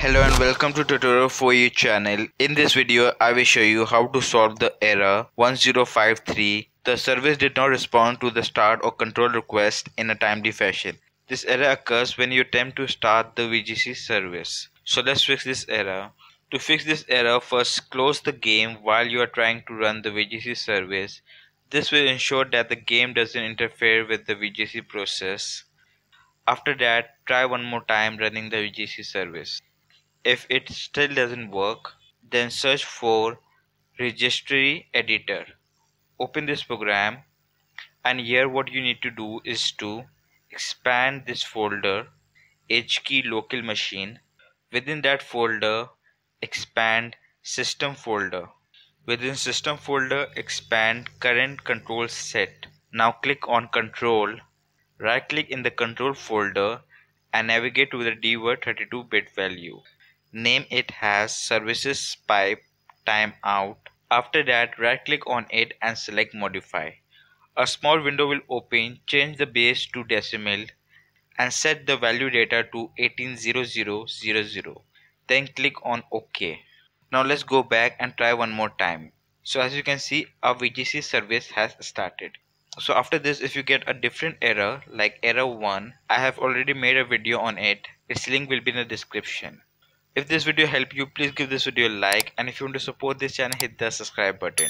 Hello and welcome to Tutorial 4You channel. In this video, I will show you how to solve the error 1053. The service did not respond to the start or control request in a timely fashion. This error occurs when you attempt to start the VGC service. So let's fix this error. To fix this error, first close the game while you are trying to run the VGC service. This will ensure that the game doesn't interfere with the VGC process. After that, try one more time running the VGC service. If it still doesn't work, then search for registry editor. Open this program, and here what you need to do is to expand this folder HKEY_LOCAL_MACHINE. Within that folder, expand system folder. Within system folder, expand current control set. Now click on control, right click in the control folder and navigate to the DWORD 32-bit value. Name it as ServicesPipeTimeout. After that, right click on it and select modify. A small window will open. Change the base to decimal and set the value data to 180000. Then click on OK. Now let's go back and try one more time. So as you can see, our VGC service has started. So after this, if you get a different error like error 1, I have already made a video on it. Its link will be in the description. If this video helped you, please give this video a like, and if you want to support this channel, hit the subscribe button.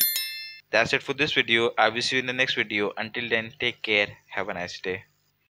That's it for this video. I will see you in the next video. Until then, take care. Have a nice day.